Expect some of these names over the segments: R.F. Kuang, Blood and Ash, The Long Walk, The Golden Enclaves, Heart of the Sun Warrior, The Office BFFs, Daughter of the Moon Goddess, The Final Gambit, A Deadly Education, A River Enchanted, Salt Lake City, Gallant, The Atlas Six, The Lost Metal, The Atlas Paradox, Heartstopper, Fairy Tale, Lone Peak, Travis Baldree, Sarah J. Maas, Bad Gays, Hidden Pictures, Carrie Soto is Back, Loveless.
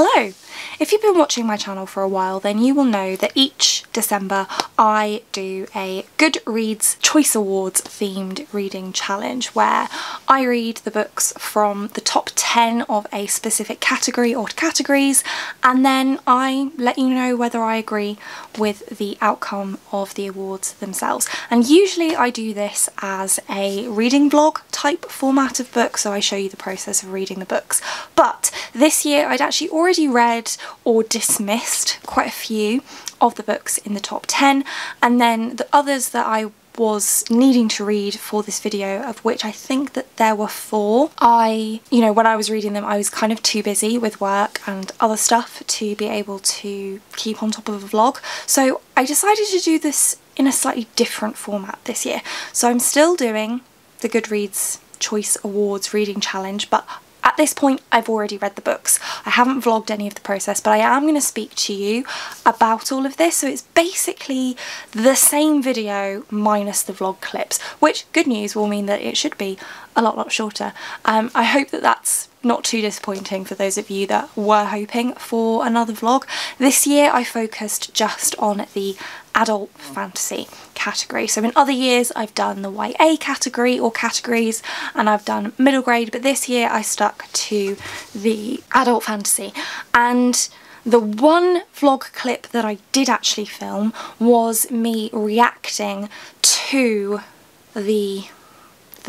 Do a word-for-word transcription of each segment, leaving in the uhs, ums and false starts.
Hello! If you've been watching my channel for a while, then you will know that each December I do a Goodreads Choice Awards themed reading challenge where I read the books from the top ten of a specific category or categories, and then I let you know whether I agree with the outcome of the awards themselves. And usually I do this as a reading vlog type format of book, so I show you the process of reading the books. But this year I'd actually already read or dismissed quite a few of the books in the top ten, and then the others that I was needing to read for this video, of which I think that there were four, I, you know, when I was reading them I was kind of too busy with work and other stuff to be able to keep on top of a vlog, so I decided to do this in a slightly different format this year. So I'm still doing the Goodreads Choice Awards reading challenge, but at this point I've already read the books. I haven't vlogged any of the process, but I am going to speak to you about all of this, so it's basically the same video minus the vlog clips, which, good news, will mean that it should be a lot lot shorter. Um, I hope that that's not too disappointing for those of you that were hoping for another vlog. This year I focused just on the adult fantasy category. So in other years I've done the Y A category or categories, and I've done middle grade, but this year I stuck to the adult fantasy. And the one vlog clip that I did actually film was me reacting to the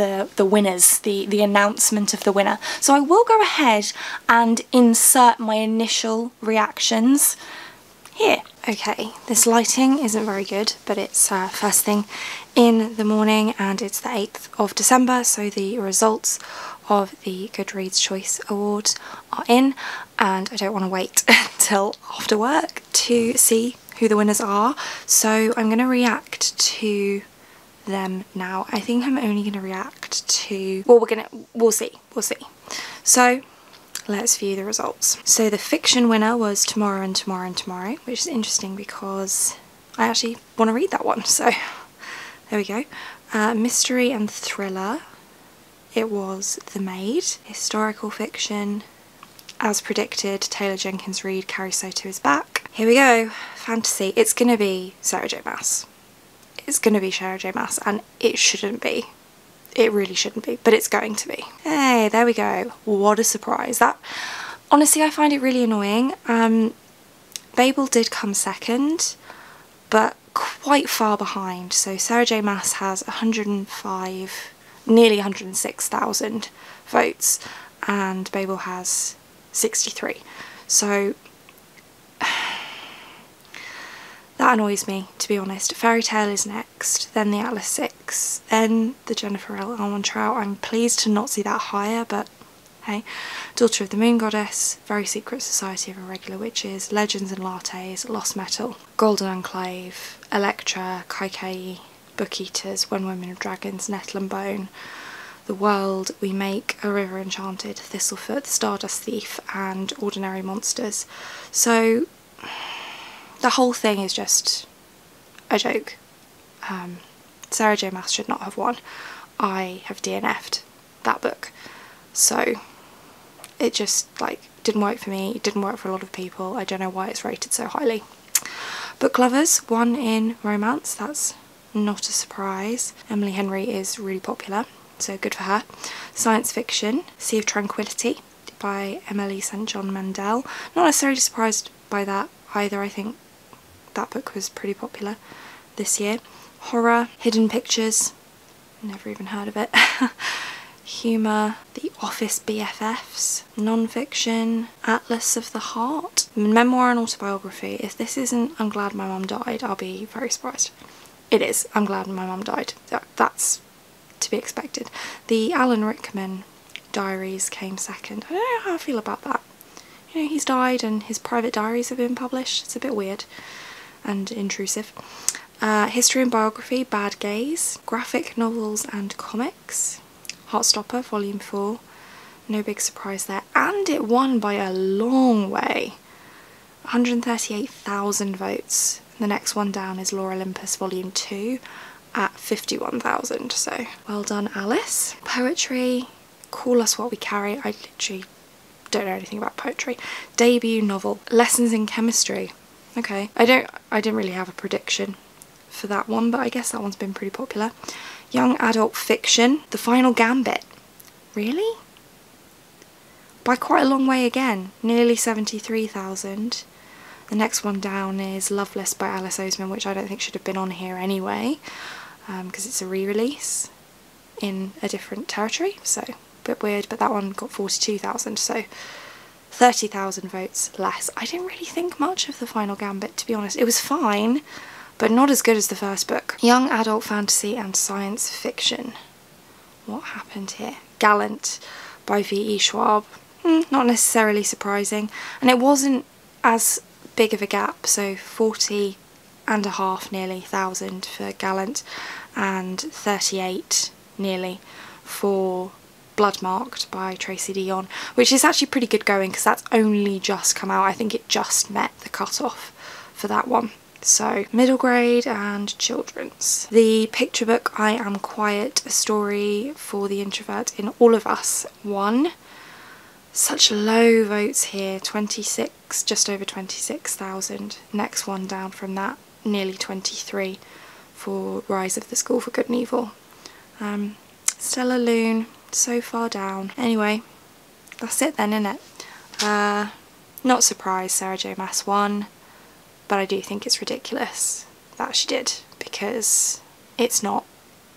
The, the winners, the, the announcement of the winner. So I will go ahead and insert my initial reactions here. Okay, this lighting isn't very good, but it's uh, first thing in the morning and it's the eighth of December, so the results of the Goodreads Choice Awards are in, and I don't want to wait till after work to see who the winners are, so I'm going to react to them now. I think I'm only going to react to, well, we're gonna we'll see we'll see so let's view the results. So the fiction winner was Tomorrow and Tomorrow and Tomorrow, which is interesting because I actually want to read that one, so there we go. Uh, mystery and thriller, it was The Maid. Historical fiction, as predicted, Taylor Jenkins Reid, Carrie Soto Is Back. Here we go. Fantasy, it's gonna be Sarah J. Maas. It's going to be Sarah J. Maas, and it shouldn't be. It really shouldn't be, but it's going to be. Hey, there we go. What a surprise. That, honestly, I find it really annoying. Um, Babel did come second, but quite far behind. So Sarah J. Maas has one hundred and five, nearly one hundred and six thousand votes, and Babel has sixty-three. So that annoys me, to be honest. Fairy Tale is next, then The Atlas Six, then the Jennifer L. Armentrout. I'm pleased to not see that higher, but hey. Daughter of the Moon Goddess, Very Secret Society of Irregular Witches, Legends and Lattes, Lost Metal, Golden Enclave, Electra, Kaikeyi, Book Eaters, When Women Are Dragons, Nettle and Bone, The World We Make, A River Enchanted, Thistlefoot, The Stardust Thief, and Ordinary Monsters. So the whole thing is just a joke. Um, Sarah J. Maas should not have won. I have D N F'd that book. So it just, like, didn't work for me. It didn't work for a lot of people. I don't know why it's rated so highly. Book lovers won in romance. That's not a surprise. Emily Henry is really popular, so good for her. Science fiction, Sea of Tranquility by Emily Saint John Mandel. Not necessarily surprised by that either. I think that book was pretty popular this year. Horror, Hidden Pictures, never even heard of it. Humour, The Office B F Fs, non-fiction, Atlas of the Heart, memoir and autobiography. If this isn't I'm Glad My Mum Died, I'll be very surprised. It is I'm Glad My Mum Died. That's to be expected. The Alan Rickman diaries came second. I don't know how I feel about that. You know, he's died and his private diaries have been published. It's a bit weird and intrusive. Uh, history and biography, Bad Gays, graphic novels and comics, Heartstopper Volume four, no big surprise there. And it won by a long way, one hundred and thirty-eight thousand votes. The next one down is Lore Olympus Volume two at fifty-one thousand, so well done, Alice. Poetry, Call Us What We Carry, I literally don't know anything about poetry. Debut novel, Lessons in Chemistry. Okay, I don't, I didn't really have a prediction for that one, but I guess that one's been pretty popular. Young adult fiction, The Final Gambit. Really? By quite a long way again, nearly seventy-three thousand. The next one down is Loveless by Alice Oseman, which I don't think should have been on here anyway, because um, it's a re-release in a different territory, so a bit weird, but that one got forty-two thousand, so thirty thousand votes less. I didn't really think much of The Final Gambit, to be honest. It was fine, but not as good as the first book. Young adult fantasy and science fiction. What happened here? Gallant by V E Schwab. Mm, not necessarily surprising, and it wasn't as big of a gap, so forty and a half nearly thousand for Gallant and thirty-eight nearly for Bloodmarked by Tracy Dion, which is actually pretty good going because that's only just come out. I think it just met the cutoff for that one. So middle grade and children's. The picture book I Am Quiet, a story for the introvert in all of us won. Such low votes here, twenty-six, just over twenty-six thousand. Next one down from that, nearly twenty-three for Rise of the School for Good and Evil. Um, Stella Loon, so far down. Anyway, that's it then, innit? Uh, not surprised Sarah J. Maas won, but I do think it's ridiculous that she did, because it's not,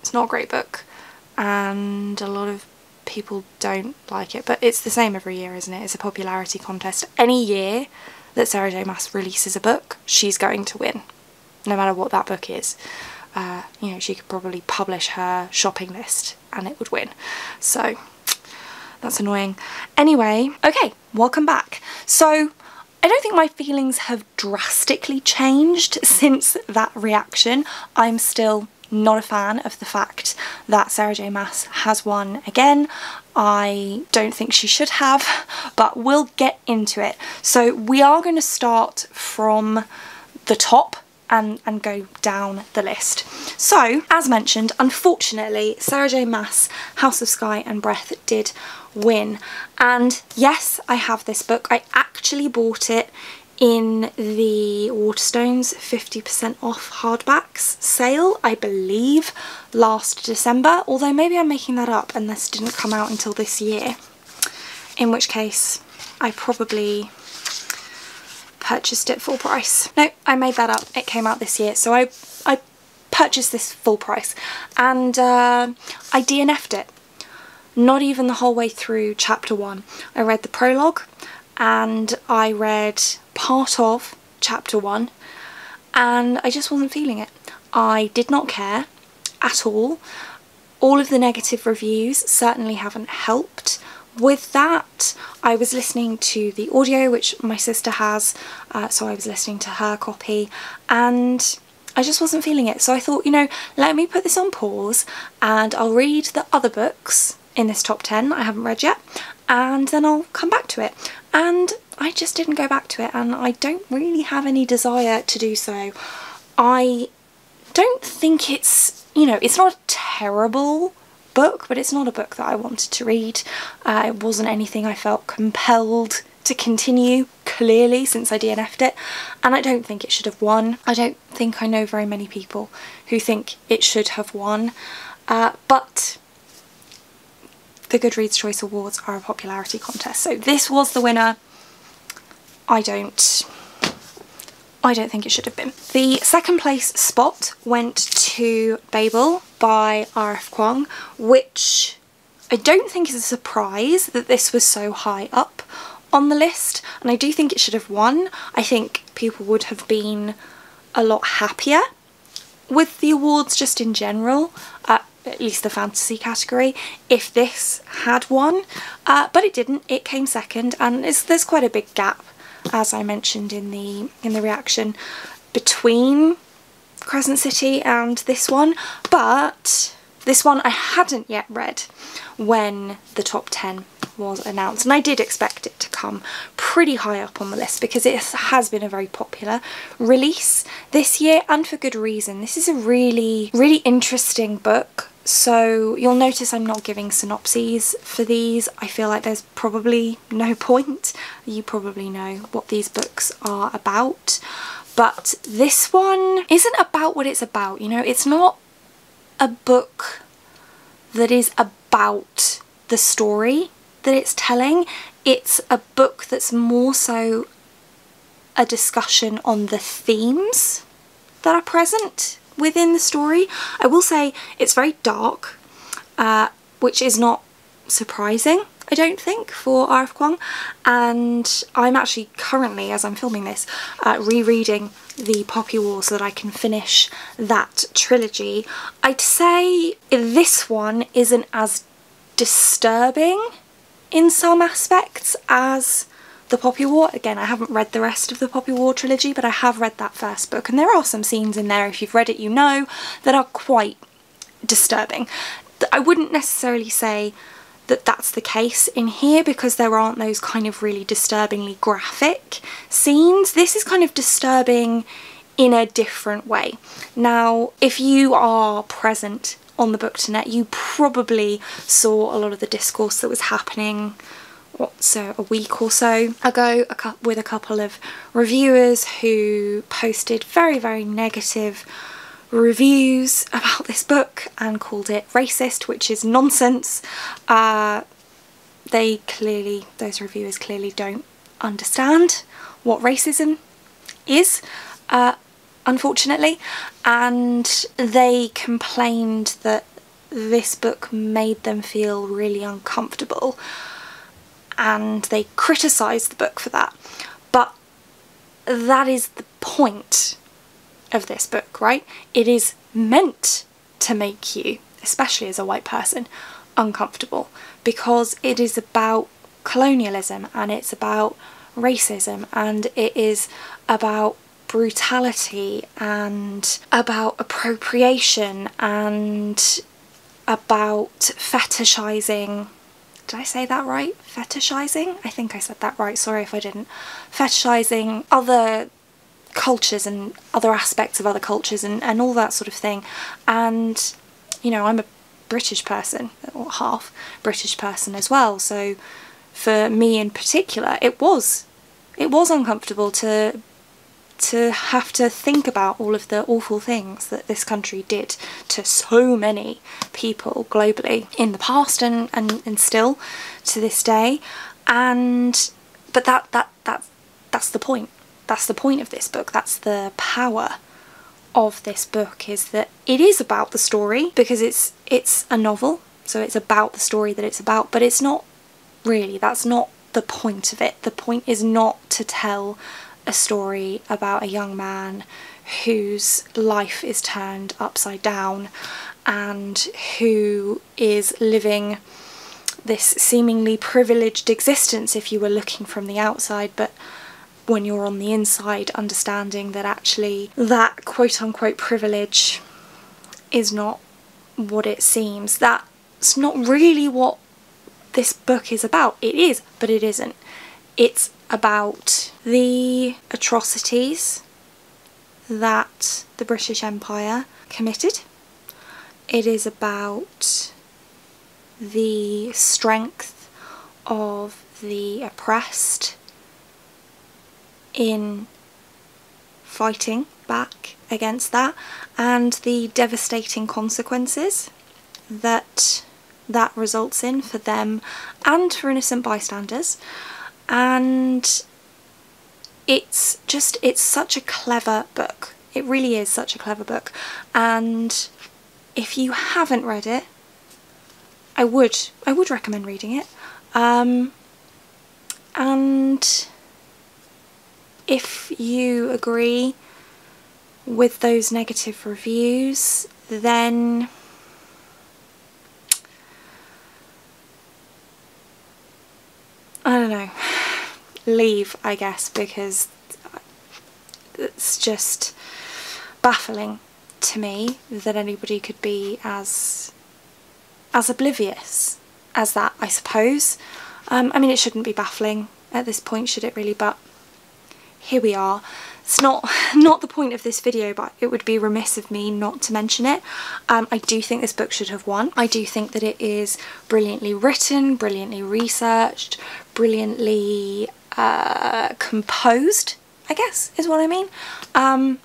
it's not a great book, and a lot of people don't like it, but it's the same every year, isn't it? It's a popularity contest. Any year that Sarah J. Maas releases a book, she's going to win, no matter what that book is. Uh, you know, she could probably publish her shopping list and it would win. So that's annoying. Anyway, okay, welcome back. So I don't think my feelings have drastically changed since that reaction. I'm still not a fan of the fact that Sarah J. Maas has won again. I don't think she should have, but we'll get into it. So we are going to start from the top and, and go down the list. So, as mentioned, unfortunately, Sarah J. Maas, House of Sky and Breath did win. And yes, I have this book. I actually bought it in the Waterstones fifty percent off hardbacks sale, I believe, last December, although maybe I'm making that up and this didn't come out until this year, in which case I probably purchased it full price. No, I made that up, it came out this year, so I, I purchased this full price, and uh, I D N F'd it, not even the whole way through chapter one. I read the prologue, and I read part of chapter one, and I just wasn't feeling it. I did not care at all. All of the negative reviews certainly haven't helped with that. I was listening to the audio, which my sister has, uh, so I was listening to her copy, and I just wasn't feeling it. So I thought, you know, let me put this on pause and I'll read the other books in this top ten that I haven't read yet, and then I'll come back to it. And I just didn't go back to it, and I don't really have any desire to do so. I don't think it's, you know, it's not a terrible book, but it's not a book that I wanted to read. Uh, it wasn't anything I felt compelled to continue, clearly, since I D N F'd it, and I don't think it should have won. I don't think I know very many people who think it should have won, uh, but the Goodreads Choice Awards are a popularity contest, so this was the winner. I don't, I don't think it should have been. The second place spot went to Babel by R F Kuang, which I don't think is a surprise that this was so high up on the list, and I do think it should have won. I think people would have been a lot happier with the awards just in general, uh, at least the fantasy category, if this had won, uh, but it didn't. It came second, and it's, there's quite a big gap, as I mentioned in the in the reaction, between Crescent City and this one, but this one I hadn't yet read when the top ten was announced, and I did expect it to come pretty high up on the list because it has been a very popular release this year, and for good reason. This is a really, really interesting book So you'll notice I'm not giving synopses for these. I feel like there's probably no point. You probably know what these books are about. But this one isn't about what it's about, you know. It's not a book that is about the story that it's telling. It's a book that's more so a discussion on the themes that are present within the story. I will say it's very dark, uh, which is not surprising, I don't think, for R F. Kuang. And I'm actually currently, as I'm filming this, uh, rereading The Poppy War so that I can finish that trilogy. I'd say this one isn't as disturbing in some aspects as The Poppy War. Again, I haven't read the rest of the Poppy War trilogy, but I have read that first book, and there are some scenes in there, if you've read it you know, that are quite disturbing. I wouldn't necessarily say that that's the case in here, because there aren't those kind of really disturbingly graphic scenes. This is kind of disturbing in a different way. Now, if you are present on the BookToNet, you probably saw a lot of the discourse that was happening what, so a week or so ago a with a couple of reviewers who posted very, very negative reviews about this book and called it racist, which is nonsense. Uh, they clearly, those reviewers clearly don't understand what racism is, uh, unfortunately, and they complained that this book made them feel really uncomfortable. And they criticise the book for that. But that is the point of this book, right? It is meant to make you, especially as a white person, uncomfortable, because it is about colonialism and it's about racism and it is about brutality and about appropriation and about fetishizing. Did I say that right? Fetishizing? I think I said that right, sorry if I didn't. Fetishizing other cultures and other aspects of other cultures and, and all that sort of thing. And, you know, I'm a British person, or half British person as well, so for me in particular, it was, it was uncomfortable to, to have to think about all of the awful things that this country did to so many people globally in the past and, and, and still to this day. And but that that that that's the point. That's the point of this book. That's the power of this book, is that it is about the story, because it's it's a novel, so it's about the story that it's about, but it's not really, that's not the point of it. The point is not to tell a story about a young man whose life is turned upside down and who is living this seemingly privileged existence if you were looking from the outside, but when you're on the inside, understanding that actually that quote-unquote privilege is not what it seems. That's not really what this book is about. It is, but it isn't. It's about the atrocities that the British Empire committed. It is about the strength of the oppressed in fighting back against that, and the devastating consequences that that results in for them and for innocent bystanders. And it's just, it's such a clever book. It really is such a clever book. And if you haven't read it, I would, I would recommend reading it. Um, and if you agree with those negative reviews, then I don't know. Leave, I guess, because it's just baffling to me that anybody could be as as oblivious as that, I suppose. Um, I mean, it shouldn't be baffling at this point, should it really? But here we are. It's not not the point of this video, but it would be remiss of me not to mention it. Um, I do think this book should have won. I do think that it is brilliantly written, brilliantly researched, brilliantly uh, composed, I guess is what I mean. Um,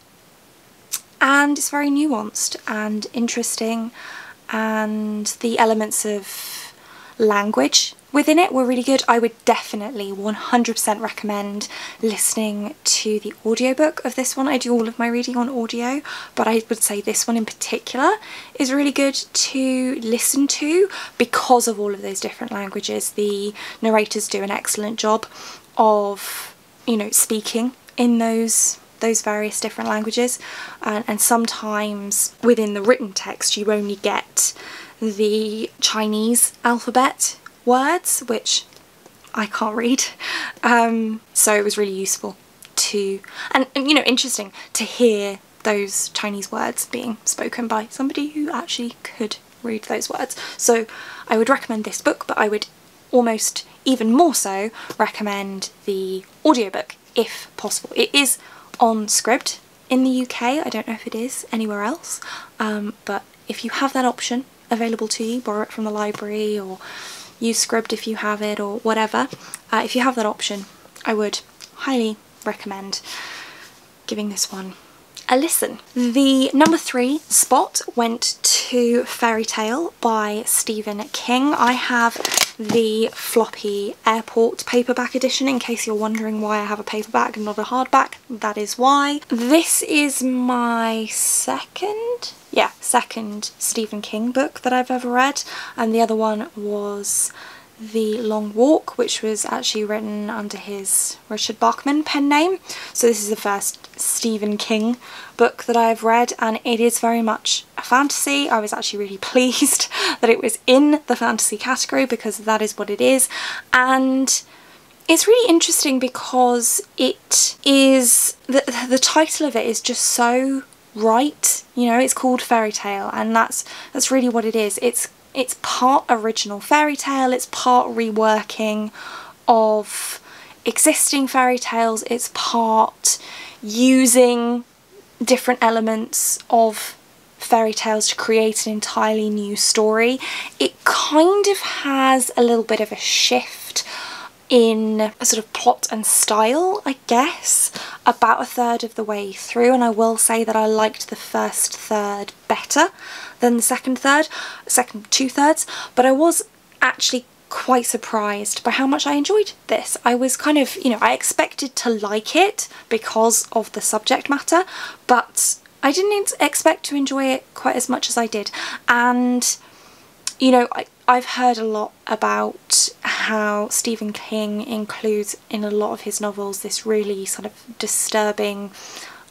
and it's very nuanced and interesting, and the elements of language within it were really good. I would definitely one hundred percent recommend listening to the audiobook of this one. I do all of my reading on audio, but I would say this one in particular is really good to listen to because of all of those different languages. The narrators do an excellent job of, you know, speaking in those those various different languages, and, and sometimes within the written text you only get the Chinese alphabet words, which I can't read, um, so it was really useful to, and, and you know, interesting to hear those Chinese words being spoken by somebody who actually could read those words. So I would recommend this book, but I would almost even more so recommend the audiobook if possible. It is on Scribd in the U K, I don't know if it is anywhere else, um, but if you have that option available to you, borrow it from the library or use Scribd if you have it or whatever. Uh, if you have that option, I would highly recommend giving this one a listen. The number three spot went to Fairy Tale by Stephen King. I have the floppy airport paperback edition, in case you're wondering why I have a paperback and not a hardback. That is why. This is my second, yeah, second Stephen King book that I've ever read, and the other one was The Long Walk, which was actually written under his Richard Bachman pen name. So this is the first Stephen King book that I've read, and it is very much a fantasy. I was actually really pleased that it was in the fantasy category, because that is what it is. And it's really interesting because it is, the, the title of it is just so right, you know, it's called Fairy Tale, and that's that's really what it is. It's It's part original fairy tale, it's part reworking of existing fairy tales, it's part using different elements of fairy tales to create an entirely new story. It kind of has a little bit of a shift in a sort of plot and style, I guess, about a third of the way through, and I will say that I liked the first third better than the second third, second two thirds, but I was actually quite surprised by how much I enjoyed this. I was kind of, you know, I expected to like it because of the subject matter, but I didn't expect to enjoy it quite as much as I did. And, you know, I, I've heard a lot about how Stephen King includes in a lot of his novels this really sort of disturbing,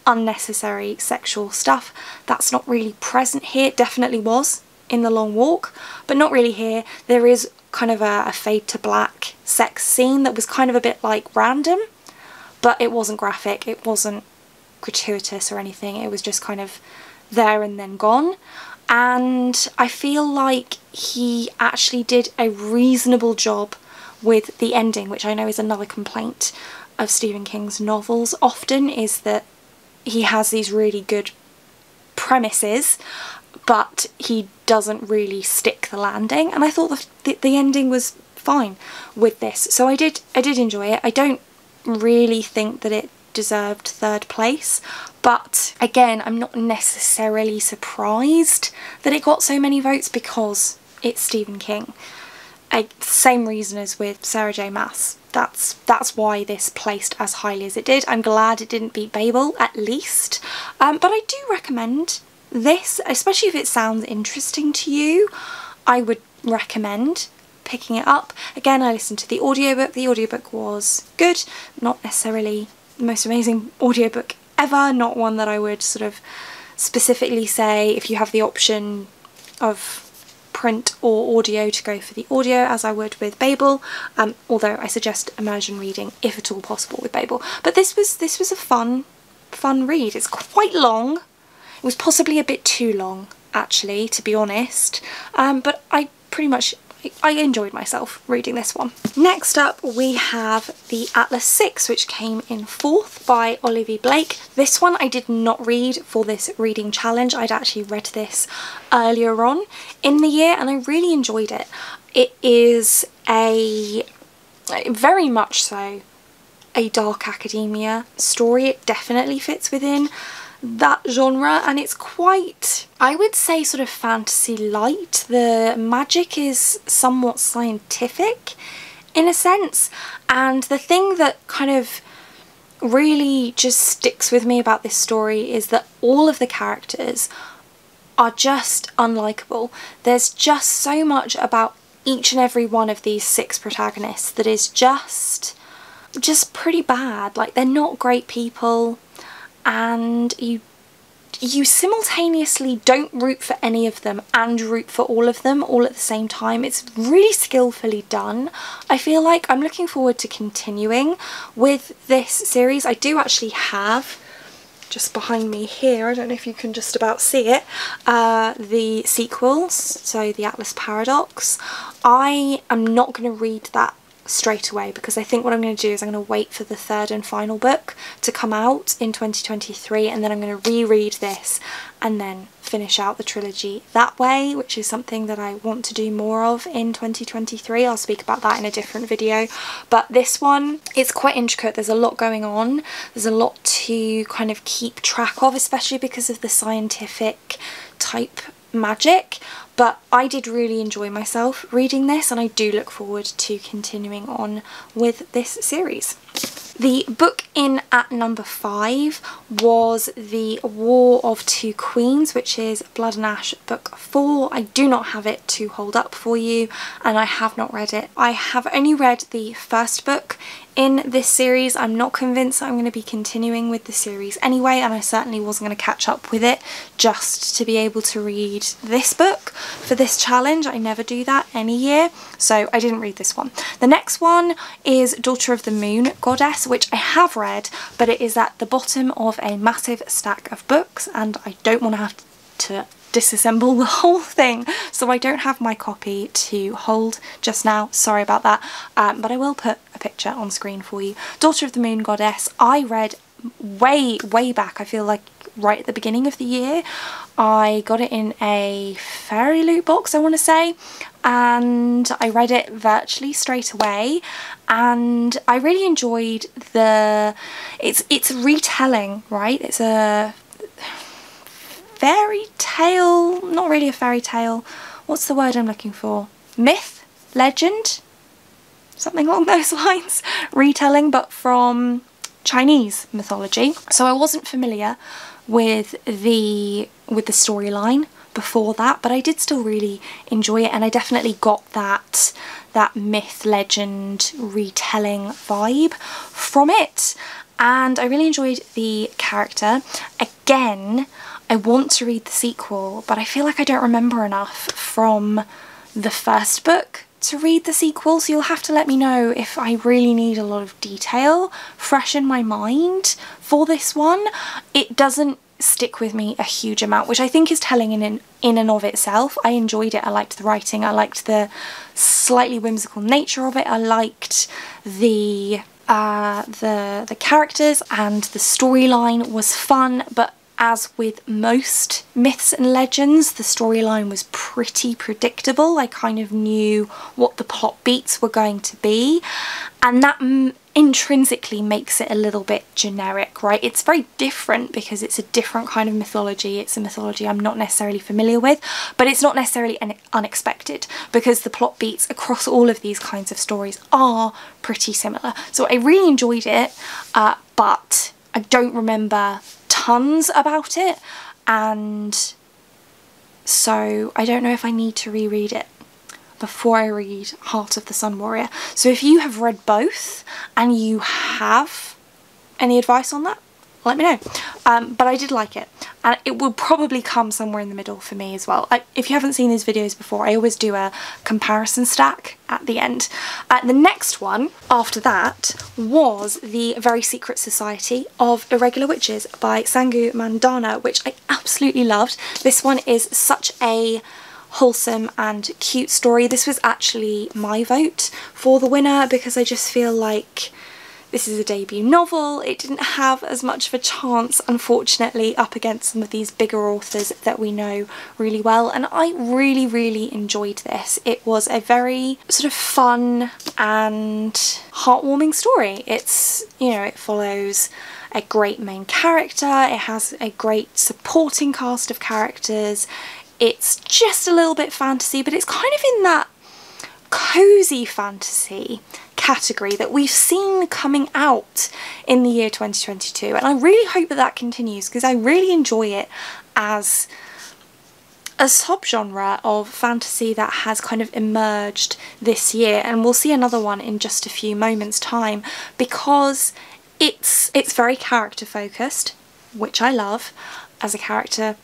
unnecessary sexual stuff. That's not really present here. It definitely was in The Long Walk, but not really here. There is kind of a, a fade to black sex scene that was kind of a bit like random, but it wasn't graphic, it wasn't gratuitous or anything, it was just kind of there and then gone. And I feel like he actually did a reasonable job with the ending, which I know is another complaint of Stephen King's novels often, is that he has these really good premises, but he doesn't really stick the landing. And I thought the, the, the ending was fine with this. So I did, I did enjoy it. I don't really think that it deserved third place, but again, I'm not necessarily surprised that it got so many votes because it's Stephen King. I, same reason as with Sarah J. Maas. That's that's why this placed as highly as it did. I'm glad it didn't beat Babel, at least. Um, but I do recommend this, especially if it sounds interesting to you. I would recommend picking it up. Again, I listened to the audiobook. The audiobook was good, not necessarily the most amazing audiobook ever, not one that I would sort of specifically say if you have the option of print or audio to go for the audio, as I would with Babel, um, although I suggest immersion reading if at all possible with Babel. But this was this was a fun fun read. It's quite long. It was possibly a bit too long, actually, to be honest, um, but I pretty much I enjoyed myself reading this one. Next up we have The Atlas Six, which came in fourth, by Olivia Blake. This one I did not read for this reading challenge. I'd actually read this earlier on in the year and I really enjoyed it. It is a very much so a dark academia story. It definitely fits within that genre and it's quite, I would say, sort of fantasy light. The magic is somewhat scientific in a sense, and the thing that kind of really just sticks with me about this story is that all of the characters are just unlikable. There's just so much about each and every one of these six protagonists that is just just pretty bad. Like, they're not great people and you you simultaneously don't root for any of them and root for all of them all at the same time. It's really skillfully done. I feel like I'm looking forward to continuing with this series. I do actually have, just behind me here, I don't know if you can just about see it, uh, the sequels, so The Atlas Paradox. I am not going to read that straight away because I think what I'm going to do is I'm going to wait for the third and final book to come out in twenty twenty-three and then I'm going to reread this and then finish out the trilogy that way, which is something that I want to do more of in twenty twenty-three. I'll speak about that in a different video, but this one, it's quite intricate. There's a lot going on, there's a lot to kind of keep track of, especially because of the scientific type magic, but I did really enjoy myself reading this and I do look forward to continuing on with this series. The book in at number five was The War of Two Queens, which is Blood and Ash book four. I do not have it to hold up for you and I have not read it. I have only read the first book in this series. I'm not convinced that I'm going to be continuing with the series anyway and I certainly wasn't going to catch up with it just to be able to read this book for this challenge. I never do that any year, so I didn't read this one. The next one is Daughter of the Moon Goddess, which I have read, but it is at the bottom of a massive stack of books and I don't want to have to disassemble the whole thing, so I don't have my copy to hold just now, sorry about that, um, but I will put a picture on screen for you. Daughter of the Moon Goddess I read way way back. I feel like right at the beginning of the year I got it in a fairy loot box, I want to say, and I read it virtually straight away and I really enjoyed the it's it's retelling, right? It's a fairy tale, not really a fairy tale, what's the word I'm looking for? Myth? Legend? Something along those lines. Retelling, but from Chinese mythology. So I wasn't familiar with the with the storyline before that, but I did still really enjoy it and I definitely got that that myth, legend, retelling vibe from it and I really enjoyed the character. Again, I want to read the sequel, but I feel like I don't remember enough from the first book to read the sequel, so you'll have to let me know if I really need a lot of detail fresh in my mind for this one. It doesn't stick with me a huge amount, which I think is telling in an, in and of itself. I enjoyed it, I liked the writing, I liked the slightly whimsical nature of it, I liked the, uh, the, the characters and the storyline was fun, but as with most myths and legends, the storyline was pretty predictable. I kind of knew what the plot beats were going to be, and that m intrinsically makes it a little bit generic, right? It's very different because it's a different kind of mythology. It's a mythology I'm not necessarily familiar with, but it's not necessarily un unexpected because the plot beats across all of these kinds of stories are pretty similar. So I really enjoyed it, uh, but I don't remember tons about it and so I don't know if I need to reread it before I read Heart of the Sun Warrior. So if you have read both and you have any advice on that, let me know, um, but I did like it and it will probably come somewhere in the middle for me as well. I, if you haven't seen these videos before, I always do a comparison stack at the end. Uh, the next one after that was The Very Secret Society of Irregular Witches by Sangu Mandana, which I absolutely loved. This one is such a wholesome and cute story. This was actually my vote for the winner because I just feel like this is a debut novel. It didn't have as much of a chance, unfortunately, up against some of these bigger authors that we know really well, and I really, really enjoyed this. It was a very sort of fun and heartwarming story. It's, you know, it follows a great main character, it has a great supporting cast of characters, it's just a little bit fantasy, but it's kind of in that cozy fantasy category that we've seen coming out in the year twenty twenty-two, and I really hope that that continues because I really enjoy it as a subgenre of fantasy that has kind of emerged this year, and we'll see another one in just a few moments time because it's it's very character focused, which I love. As a character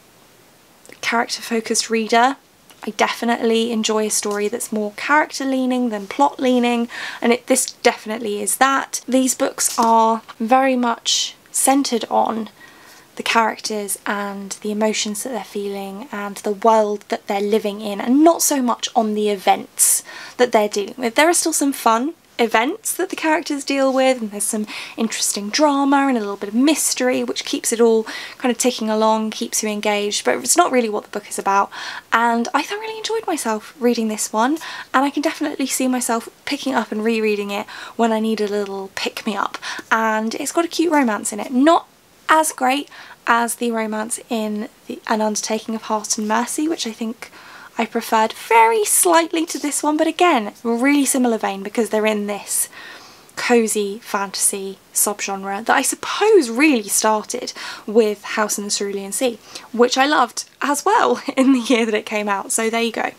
character focused reader, I definitely enjoy a story that's more character leaning than plot leaning, and it, this definitely is that. These books are very much centred on the characters and the emotions that they're feeling and the world that they're living in, and not so much on the events that they're dealing with. There are still some fun events that the characters deal with, and there's some interesting drama and a little bit of mystery which keeps it all kind of ticking along, keeps you engaged, but it's not really what the book is about, and I thoroughly enjoyed myself reading this one, and I can definitely see myself picking up and rereading it when I need a little pick-me-up. And it's got a cute romance in it, not as great as the romance in the, An Undertaking of Heart and Mercy, which I think I preferred very slightly to this one, but again, really similar vein because they're in this cozy fantasy subgenre that I suppose really started with House in the Cerulean Sea, which I loved as well in the year that it came out, so there you go.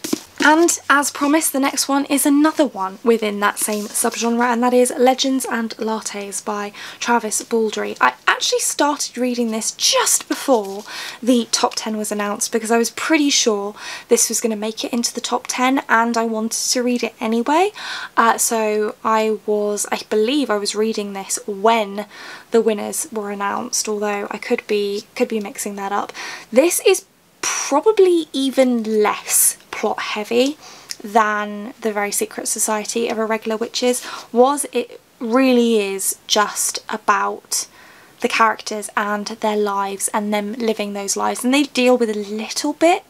And as promised, the next one is another one within that same subgenre, and that is Legends and Lattes by Travis Baldree. I actually started reading this just before the top ten was announced because I was pretty sure this was going to make it into the top ten and I wanted to read it anyway. Uh, so I was, I believe I was reading this when the winners were announced, although I could be, could be mixing that up. This is probably even less plot heavy than The Very Secret Society of Irregular Witches was. It really is just about the characters and their lives and them living those lives, and they deal with a little bit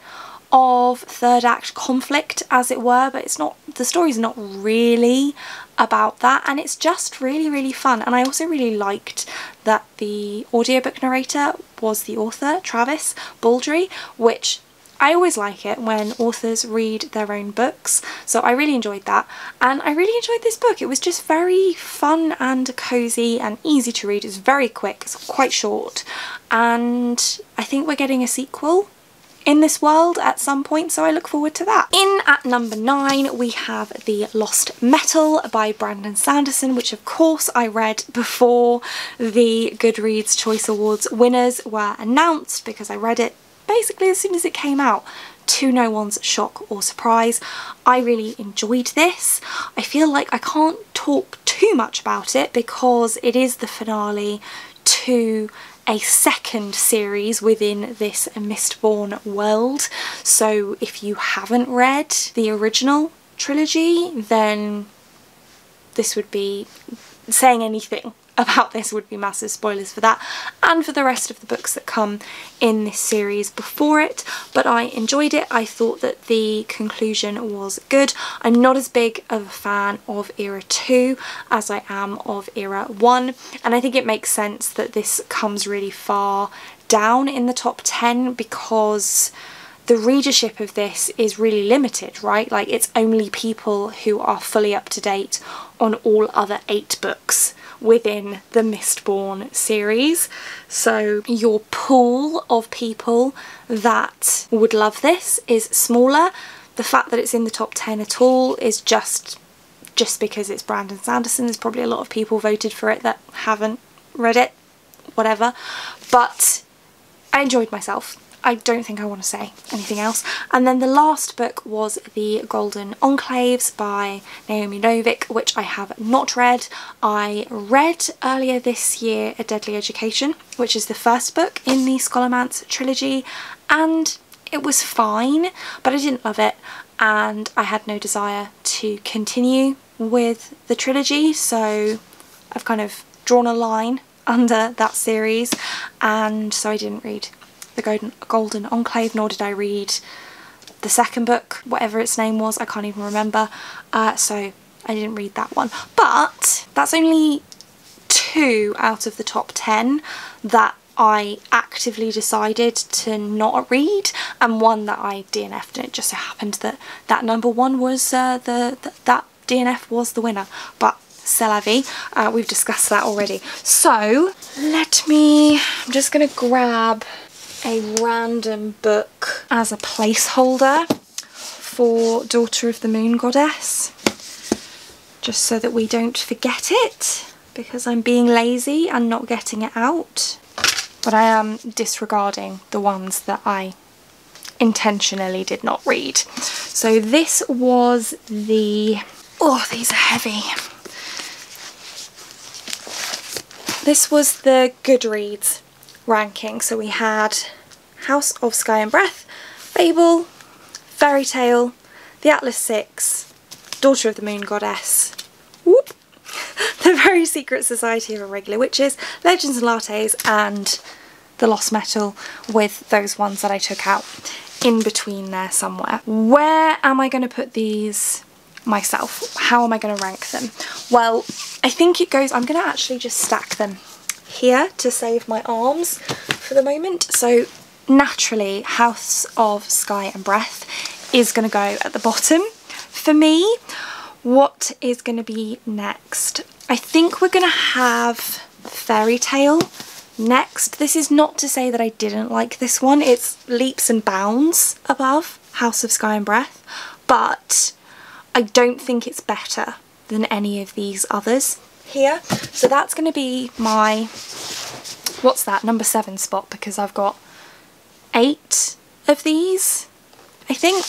of third act conflict as it were, but it's not, the story's not really about that, and it's just really, really fun. And I also really liked that the audiobook narrator was the author, Travis Baldree, which I always like it when authors read their own books, so I really enjoyed that, and I really enjoyed this book. It was just very fun and cozy and easy to read. It's very quick, it's quite short, and I think we're getting a sequel in this world at some point, so I look forward to that. In at number nine we have The Lost Metal by Brandon Sanderson, which of course I read before the Goodreads Choice Awards winners were announced because I read it basically as soon as it came out, to no one's shock or surprise. I really enjoyed this. I feel like I can't talk too much about it because it is the finale to a second series within this Mistborn world, so if you haven't read the original trilogy, then this would be saying anything about this would be massive spoilers for that and for the rest of the books that come in this series before it. But I enjoyed it. I thought that the conclusion was good. I'm not as big of a fan of Era two as I am of Era one, and I think it makes sense that this comes really far down in the top ten because the readership of this is really limited, right? Like, it's only people who are fully up to date on all other eight books within the Mistborn series. So your pool of people that would love this is smaller. The fact that it's in the top ten at all is just, just because it's Brandon Sanderson. There's probably a lot of people voted for it that haven't read it, whatever. But I enjoyed myself. I don't think I want to say anything else. And then the last book was The Golden Enclaves by Naomi Novik, which I have not read. I read earlier this year A Deadly Education, which is the first book in the Scholomance trilogy, and It was fine, but I didn't love it, and I had no desire to continue with the trilogy, so I've kind of drawn a line under that series, and so I didn't read The Golden, Golden Enclave, nor did I read the second book, whatever its name was, I can't even remember, uh, so I didn't read that one. But that's only two out of the top ten that I actively decided to not read, and one that I D N F'd, and it just so happened that that number one was uh, the, the that D N F was the winner, but c'est la vie. Uh, we've discussed that already. So let me, I'm just gonna grab a random book as a placeholder for Daughter of the Moon Goddess, just so that we don't forget it, because I'm being lazy and not getting it out. But I am disregarding the ones that I intentionally did not read. So this was the... oh, these are heavy. This was the Goodreads ranking. So we had House of Sky and Breath, Babel, Fairy Tale, The Atlas Six, Daughter of the Moon Goddess, whoop, The Very Secret Society of Irregular Witches, Legends and Lattes, and The Lost Metal, with those ones that I took out in between there somewhere. Where am I going to put these myself? How am I going to rank them? Well, I think it goes... I'm going to actually just stack them here to save my arms for the moment. So naturally, House of Sky and Breath is going to go at the bottom for me. What is going to be next? I think we're going to have Fairy Tale next. This is not to say that I didn't like this one. It's leaps and bounds above House of Sky and Breath, but I don't think it's better than any of these others here. So that's going to be my, what's that, number seven spot, because I've got eight of these, I think.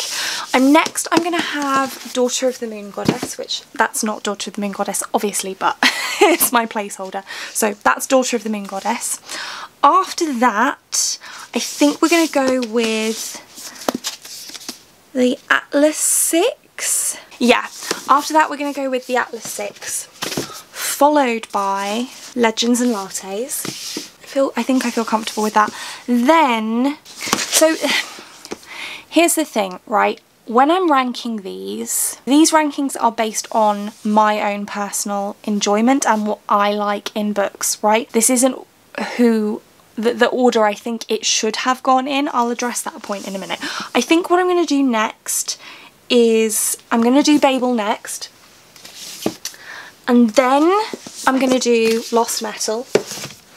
I'm next, I'm going to have Daughter of the Moon Goddess, which that's not Daughter of the Moon Goddess, obviously, but it's my placeholder. So that's Daughter of the Moon Goddess. After that, I think we're going to go with the Atlas Six. Yeah, after that we're going to go with the Atlas Six, followed by Legends and Lattes. I feel, I think I feel comfortable with that. Then, so... here's the thing, right? When I'm ranking these, these rankings are based on my own personal enjoyment and what I like in books, right? This isn't who, the, the order I think it should have gone in. I'll address that point in a minute. I think what I'm going to do next is I'm going to do Babel next, and then I'm going to do Lost Metal,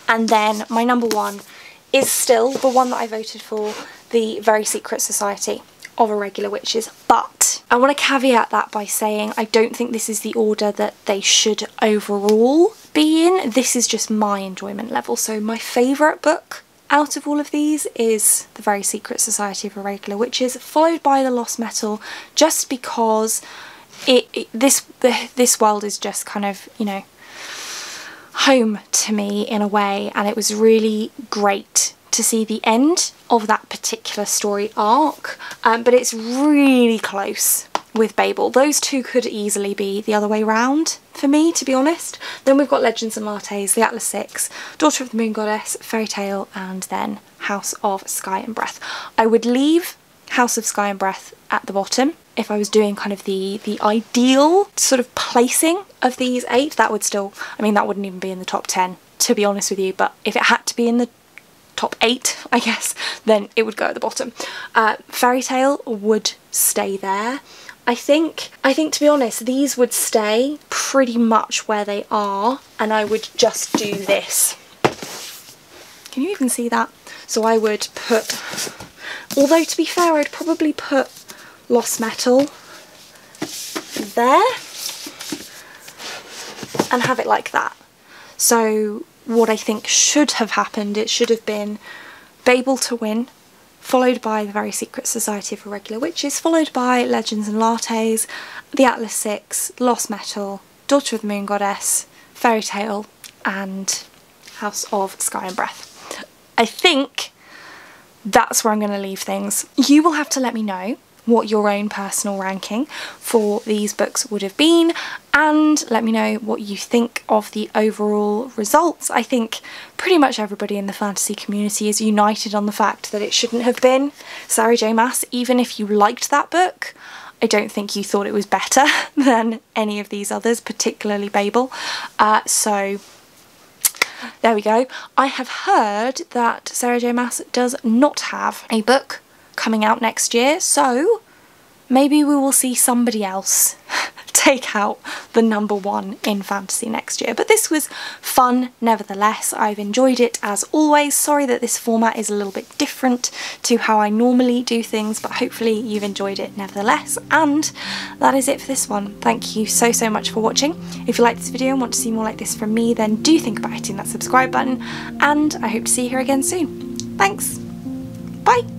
and then my number one is still the one that I voted for, The Very Secret Society of Irregular Witches. But I want to caveat that by saying I don't think this is the order that they should overall be in. This is just my enjoyment level. So my favourite book out of all of these is The Very Secret Society of Irregular Witches, followed by The Lost Metal, just because it, it this this world is just kind of, you know, home to me in a way, and it was really great to see the end of that particular story arc, um, but it's really close with Babel. Those two could easily be the other way round for me, to be honest. Then we've got Legends and Lattes, The Atlas Six, Daughter of the Moon Goddess, Fairy Tale, and then House of Sky and Breath. I would leave House of Sky and Breath at the bottom. If I was doing kind of the the ideal sort of placing of these eight, that would still, I mean, that wouldn't even be in the top ten, to be honest with you, but if it had to be in the top eight, I guess, then it would go at the bottom. Uh, Fairy Tale would stay there. I think, I think to be honest, these would stay pretty much where they are, and I would just do this. Can you even see that? So I would put, although to be fair, I'd probably put Lost Metal there and have it like that. So what I think should have happened, it should have been Babel to win, followed by The Very Secret Society of Irregular Witches, followed by Legends and Lattes, The Atlas Six, Lost Metal, Daughter of the Moon Goddess, Fairy Tale, and House of Sky and Breath. I think that's where I'm going to leave things. You will have to let me know what your own personal ranking for these books would have been, and let me know what you think of the overall results. I think pretty much everybody in the fantasy community is united on the fact that it shouldn't have been Sarah J. Maas. Even if you liked that book, I don't think you thought it was better than any of these others, particularly Babel. Uh, so there we go. I have heard that Sarah J. Maas does not have a book coming out next year, so maybe we will see somebody else take out the number one in fantasy next year. But this was fun nevertheless. I've enjoyed it as always. Sorry that this format is a little bit different to how I normally do things, but hopefully you've enjoyed it nevertheless. And that is it for this one. Thank you so so much for watching. If you like this video and want to see more like this from me, then do think about hitting that subscribe button, and I hope to see you here again soon. Thanks, bye!